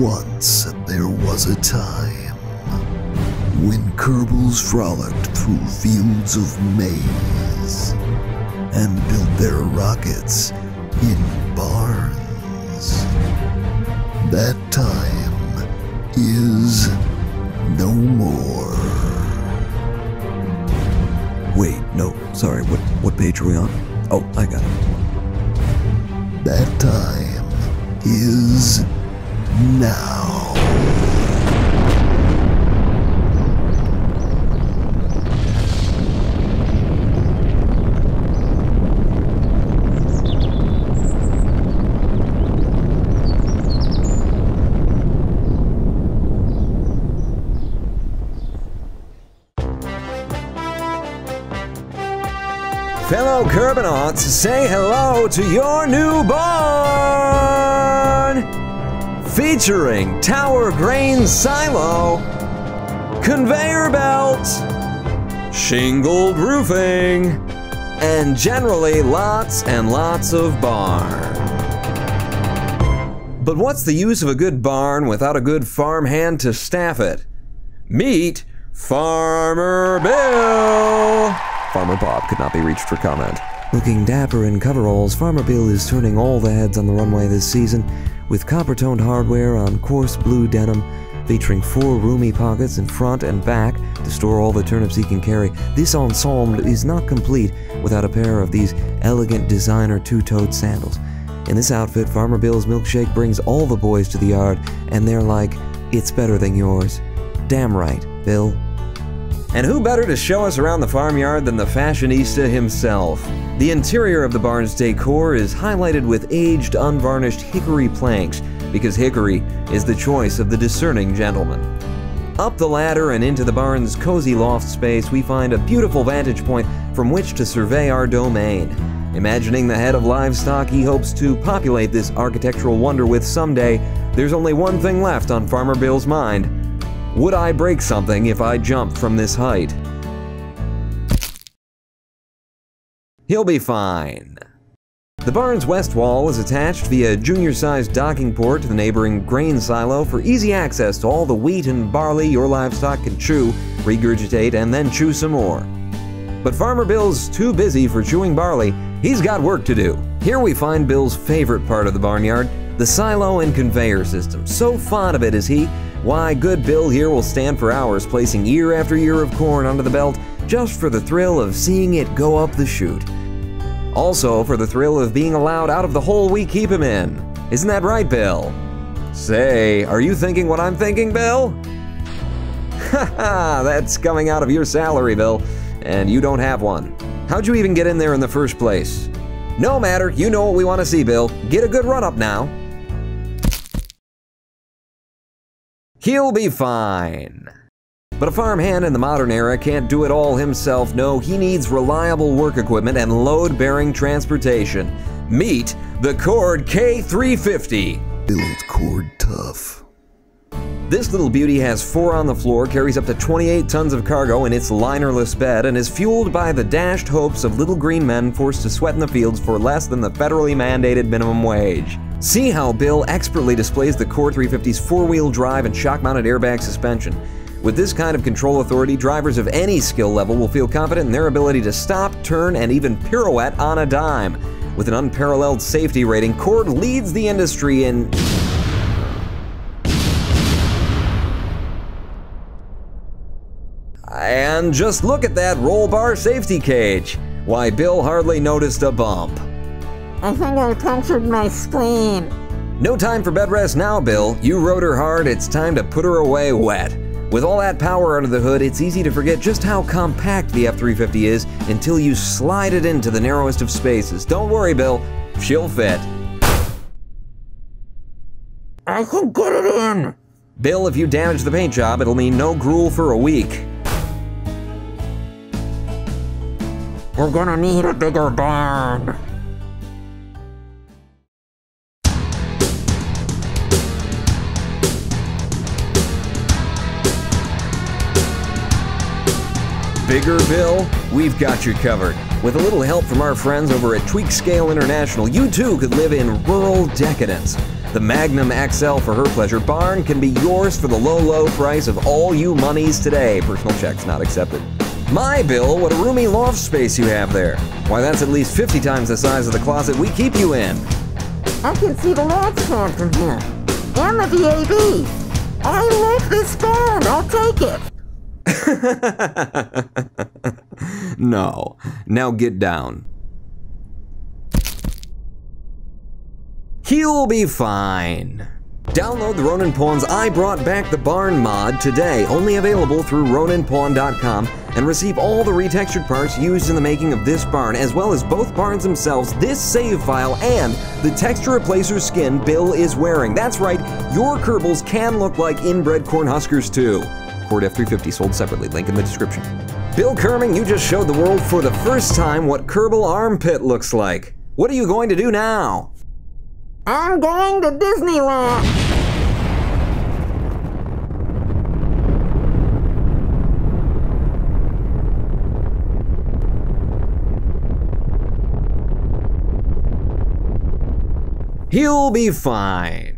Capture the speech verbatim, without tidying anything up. Once there was a time when Kerbals frolicked through fields of maize and built their rockets in barns. That time is no more. Wait, no, sorry, what, what page are we on? Oh, I got it. That time is now. Fellow Kerbinauts, say hello to your new barn! Featuring tower grain silo, conveyor belts, shingled roofing, and generally lots and lots of barn. But what's the use of a good barn without a good farmhand to staff it? Meet Farmer Bill! Farmer Bob could not be reached for comment. Looking dapper in coveralls, Farmer Bill is turning all the heads on the runway this season with copper-toned hardware on coarse blue denim, featuring four roomy pockets in front and back to store all the turnips he can carry. This ensemble is not complete without a pair of these elegant designer two-toed sandals. In this outfit, Farmer Bill's milkshake brings all the boys to the yard, and they're like, "It's better than yours." Damn right, Bill. And who better to show us around the farmyard than the fashionista himself? The interior of the barn's decor is highlighted with aged, unvarnished hickory planks, because hickory is the choice of the discerning gentleman. Up the ladder and into the barn's cozy loft space, we find a beautiful vantage point from which to survey our domain. Imagining the head of livestock he hopes to populate this architectural wonder with someday, there's only one thing left on Farmer Bill's mind. Would I break something if I jumped from this height? He'll be fine. The barn's west wall is attached via junior-sized docking port to the neighboring grain silo for easy access to all the wheat and barley your livestock can chew, regurgitate, and then chew some more. But Farmer Bill's too busy for chewing barley. He's got work to do. Here we find Bill's favorite part of the barnyard, the silo and conveyor system. So fond of it is he. Why, good Bill here will stand for hours placing ear after ear of corn under the belt just for the thrill of seeing it go up the chute. Also for the thrill of being allowed out of the hole we keep him in. Isn't that right, Bill? Say, are you thinking what I'm thinking, Bill? Ha ha, that's coming out of your salary, Bill, and you don't have one. How'd you even get in there in the first place? No matter, you know what we want to see, Bill. Get a good run-up now. He'll be fine. But a farmhand in the modern era can't do it all himself. No, he needs reliable work equipment and load-bearing transportation. Meet the Kord K three fifty. Build Kord tough. This little beauty has four on the floor, carries up to twenty-eight tons of cargo in its linerless bed, and is fueled by the dashed hopes of little green men forced to sweat in the fields for less than the federally mandated minimum wage. See how Bill expertly displays the Kord three fifty's four-wheel drive and shock-mounted airbag suspension. With this kind of control authority, drivers of any skill level will feel confident in their ability to stop, turn, and even pirouette on a dime. With an unparalleled safety rating, Kord leads the industry in... And just look at that roll bar safety cage! Why, Bill hardly noticed a bump. I think I punctured my spleen. No time for bed rest now, Bill. You rode her hard, it's time to put her away wet. With all that power under the hood, it's easy to forget just how compact the F three fifty is until you slide it into the narrowest of spaces. Don't worry, Bill. She'll fit. I can get it in! Bill, if you damage the paint job, it'll mean no gruel for a week. We're gonna need a bigger barn. Bigger Bill, we've got you covered. With a little help from our friends over at TweakScale International, you too could live in rural decadence. The Magnum X L for her pleasure barn can be yours for the low, low price of all you monies today. Personal checks not accepted. My, Bill, what a roomy loft space you have there. Why, that's at least fifty times the size of the closet we keep you in. I can see the lads' barn from here, and the V A B. I love this barn, I'll take it. No, now get down. He'll be fine. Download the Ronin Pawns I Brought Back the Barn mod today, only available through Ronin Pawn dot com, and receive all the retextured parts used in the making of this barn, as well as both barns themselves, this save file, and the Texture Replacer skin Bill is wearing. That's right, your Kerbals can look like inbred Cornhuskers too. Kord F three fifty sold separately, link in the description. Bill Kerming, you just showed the world for the first time what Kerbal armpit looks like. What are you going to do now? I'm going to Disneyland! He'll be fine.